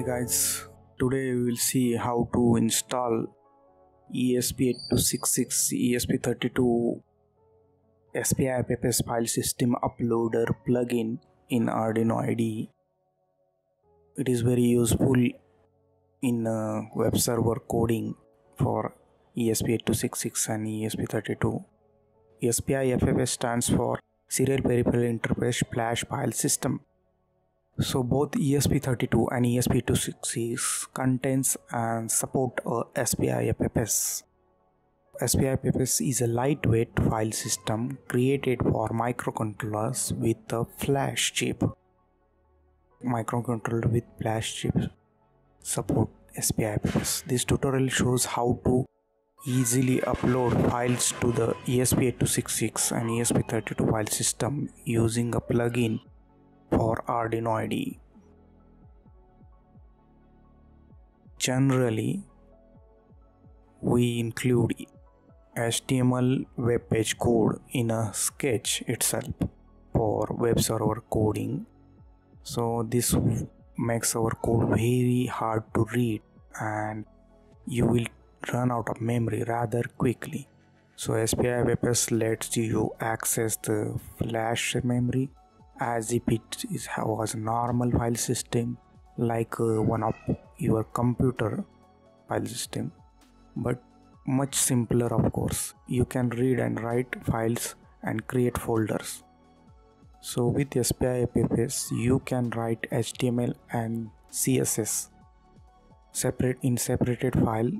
Hi guys, today we will see how to install ESP8266 ESP32 SPIFFS file system uploader plugin in Arduino IDE. It is very useful in web server coding for ESP8266 and ESP32. SPIFFS stands for Serial Peripheral Interface Flash File System. So both ESP32 and ESP8266 contains and support a SPIFFS. SPIFFS is a lightweight file system created for microcontrollers with a flash chip. Microcontroller with flash chips support SPIFFS. This tutorial shows how to easily upload files to the ESP8266 and ESP32 file system using a plugin for Arduino IDE. Generally, we include HTML web page code in a sketch itself for web server coding. So this makes our code very hard to read and you will run out of memory rather quickly. So SPIFFS lets you access the flash memory as if it was a normal file system, like one of your computer file system, but much simpler. Of course, you can read and write files and create folders. So with SPIFFS you can write HTML and CSS in separated file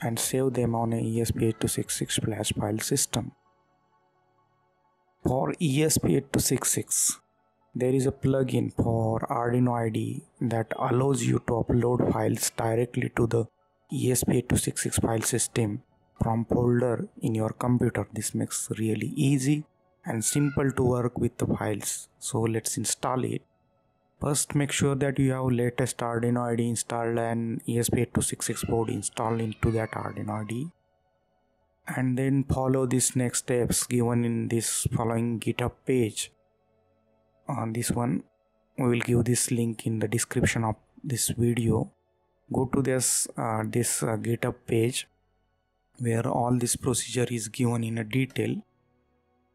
and save them on a ESP8266 flash file system. For ESP8266, there is a plugin for Arduino IDE that allows you to upload files directly to the ESP8266 file system from folder in your computer. This makes really easy and simple to work with the files. So let's install it. First, make sure that you have latest Arduino IDE installed and ESP8266 board installed into that Arduino IDE. And then follow these next steps given in this following GitHub page. On this one, we will give this link in the description of this video. Go to this GitHub page where all this procedure is given in a detail.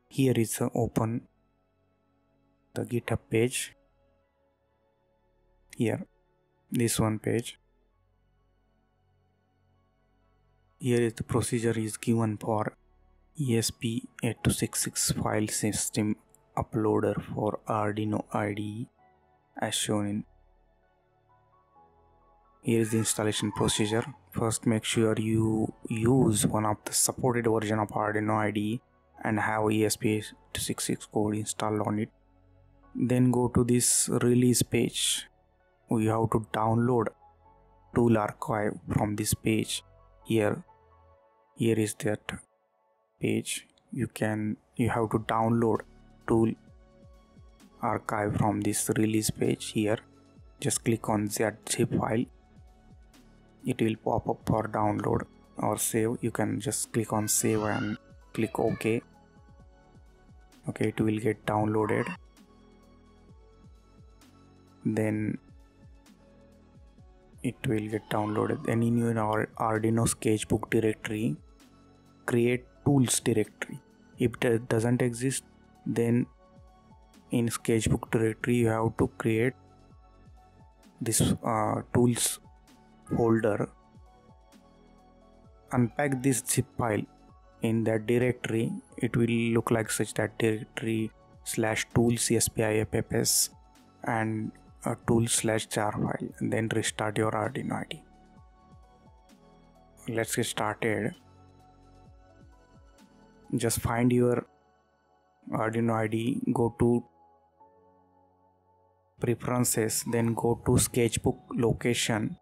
Here is open the GitHub page. Here, this one page. Here is the procedure is given for ESP8266 file system uploader for Arduino IDE as shown in. Here is the installation procedure. First, make sure you use one of the supported version of Arduino IDE and have ESP8266 code installed on it. Then go to this release page. We have to download tool archive from this page. Here is that page. You have to download tool archive from this release page. Here, just click on that zip file. It will pop up for download or save. You can just click on save and click OK. Okay, it will get downloaded. Then it will get downloaded. Then in your Arduino sketchbook directory, create tools directory. If it doesn't exist, then in sketchbook directory you have to create this tools folder. Unpack this zip file in that directory. It will look like such, that directory /tools/SPIFFS and a tool /jar file, and then restart your Arduino IDE. Let's get started. Just find your Arduino IDE, go to preferences, then go to sketchbook location.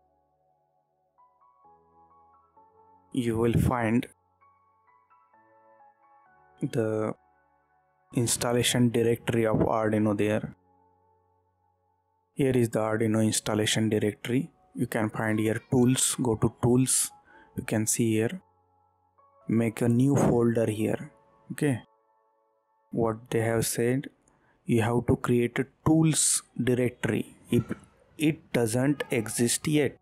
You will find the installation directory of Arduino there. Here is the Arduino installation directory. You can find here tools. Go to tools. You can see here, make a new folder here. Okay, what they have said, you have to create a tools directory. If it doesn't exist yet.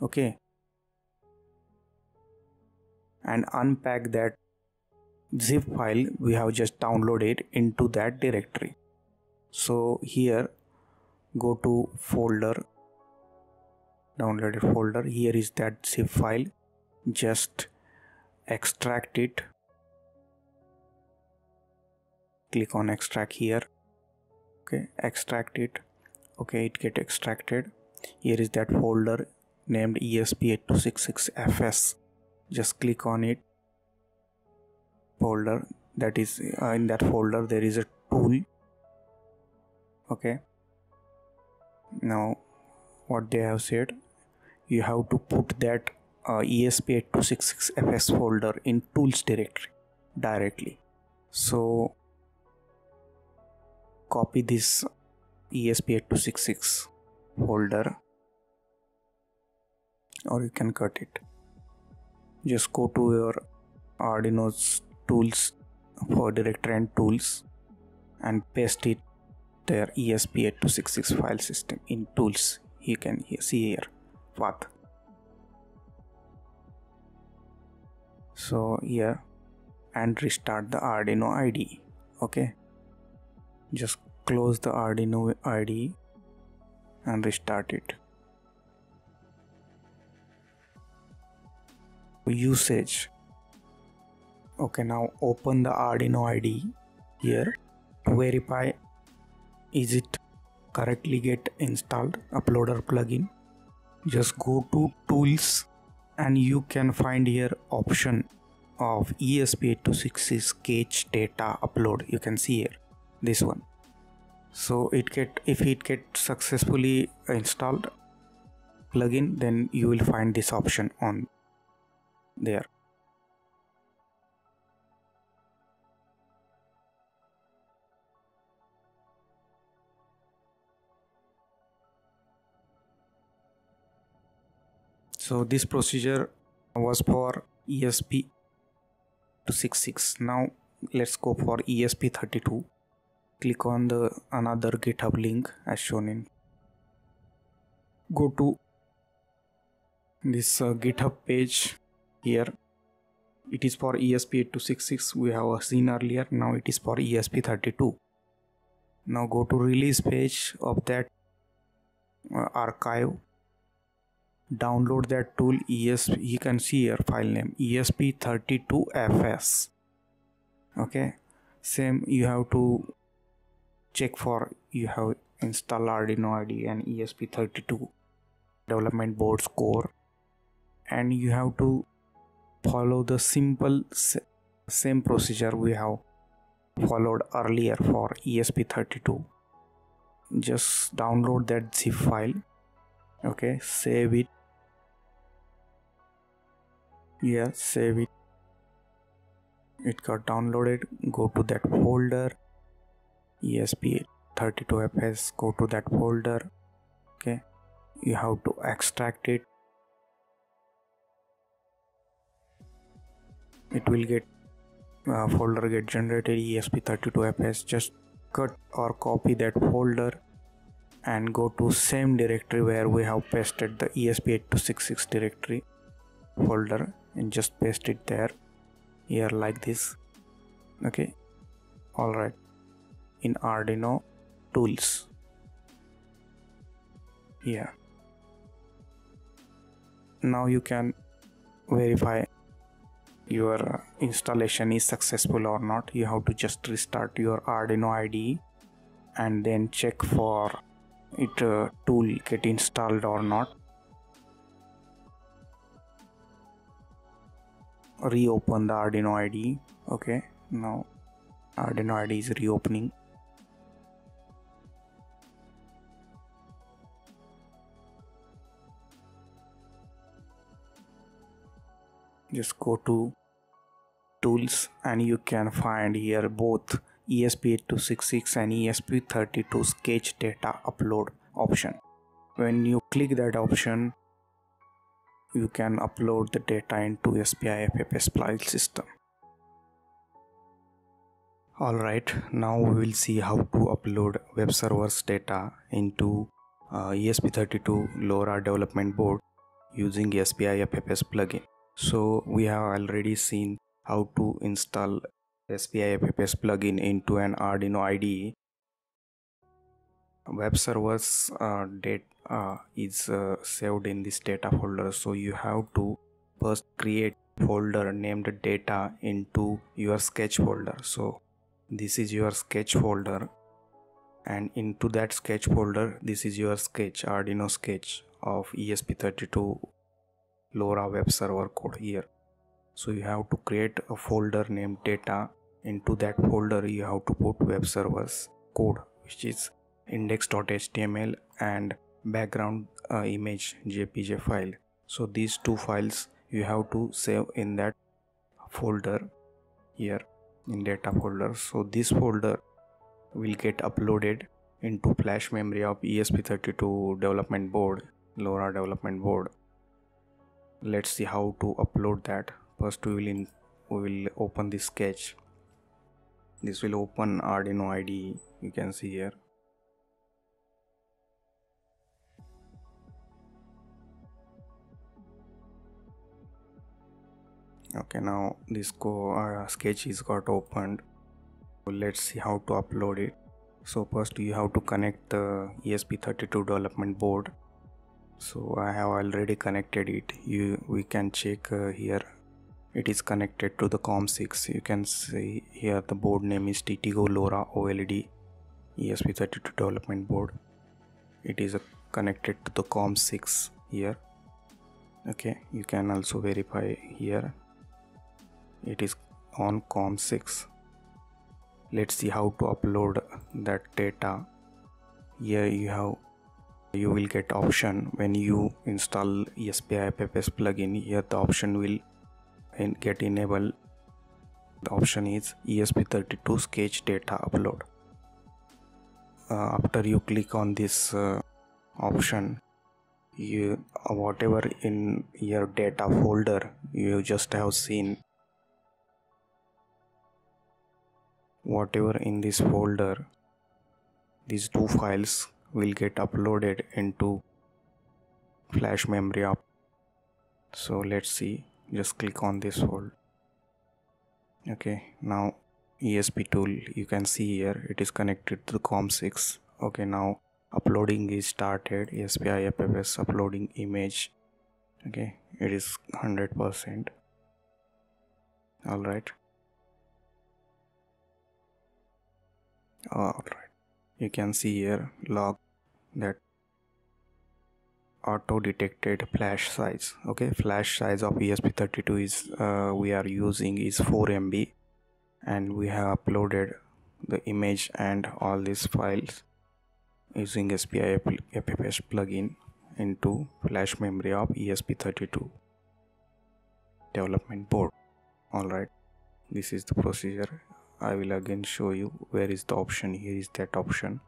Okay, and unpack that zip file we have just downloaded into that directory. So here go to folder, downloaded folder, here is that zip file, just extract it, click on extract here. Okay, extract it. Okay, it get extracted. Here is that folder named ESP8266FS. Just click on it, folder, that is in that folder there is a tool. Okay, now what they have said, you have to put that ESP8266FS folder in tools directory directly. So copy this ESP8266 folder, or you can cut it. Just go to your Arduino's tools for directory and tools and paste it there, ESP8266 file system in tools. You can see here path. So here, and restart the Arduino IDE. Okay, just close the Arduino IDE and restart it. Usage. Okay, now open the Arduino IDE here to verify is it correctly get installed uploader plugin. Just go to tools and you can find here option of ESP8266 cache data upload. You can see here this one. So it get, if it get successfully installed plugin, then you will find this option on there. So this procedure was for ESP8266. Now let's go for ESP32. Click on the another GitHub link as shown in. Go to this GitHub page. Here it is for ESP8266 we have seen earlier, now it is for ESP32. Now go to release page of that archive, download that tool ESP, you can see here file name ESP32FS. Okay, same you have to check for you have installed Arduino IDE and ESP32 development board's core, and you have to follow the simple same procedure we have followed earlier for ESP32. Just download that zip file. Okay, save it. Yeah, save it. It got downloaded. Go to that folder ESP32FS. Go to that folder. Okay, you have to extract it. It will get folder get generated ESP32FS. Just cut or copy that folder and go to same directory where we have pasted the ESP8266 directory folder, and just paste it there here like this. Okay, alright, in Arduino tools. Yeah, now you can verify your installation is successful or not. You have to just restart your Arduino IDE and then check for it tool get installed or not. Reopen the Arduino IDE. Okay, now Arduino IDE is reopening. Just go to tools and you can find here both ESP8266 and ESP32's cache data upload option. When you click that option, you can upload the data into SPIFFS file system. Alright, now we will see how to upload web server's data into ESP32 LoRa development board using SPIFFS plugin. So we have already seen how to install SPIFFS plugin into an Arduino IDE. Web servers data is saved in this data folder, so you have to first create folder named data into your sketch folder. So this is your sketch folder, and into that sketch folder, this is your sketch, Arduino sketch of ESP32 LoRa web server code here. So you have to create a folder named data. Into that folder you have to put web servers code, which is index.html and background image jpg file. So these two files you have to save in that folder here in data folder. So this folder will get uploaded into flash memory of ESP32 development board, LoRa development board. Let's see how to upload that. First we will open this sketch. This will open Arduino IDE, you can see here. Okay, now this sketch is got opened. So let's see how to upload it. So first you have to connect the ESP32 development board. So I have already connected it. We can check here. It is connected to the COM6. You can see here the board name is TTGO LoRa OLED ESP32 development board. It is connected to the COM6 here. Okay, you can also verify here. It is on COM6. Let's see how to upload that data. Here you will get option when you install ESPIFFS plugin. Here the option will get enabled. The option is ESP32 sketch data upload. After you click on this option, you whatever in your data folder you just have seen, whatever in this folder, these two files will get uploaded into flash memory app. So let's see, just click on this folder. Okay, now ESP tool, you can see here it is connected to the COM6. Okay, now uploading is started. ESPIFFS uploading image. Okay, it is 100%. Alright, you can see here log that auto detected flash size. Okay, flash size of ESP32 is we are using is 4 MB, and we have uploaded the image and all these files using SPIFFS plugin into flash memory of ESP32 development board. Alright, this is the procedure. I will again show you where is the option. Here is that option.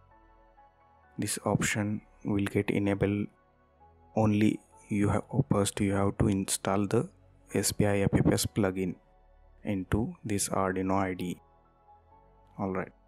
This option will get enabled only first you have to install the SPIFFS plugin into this Arduino IDE. Alright,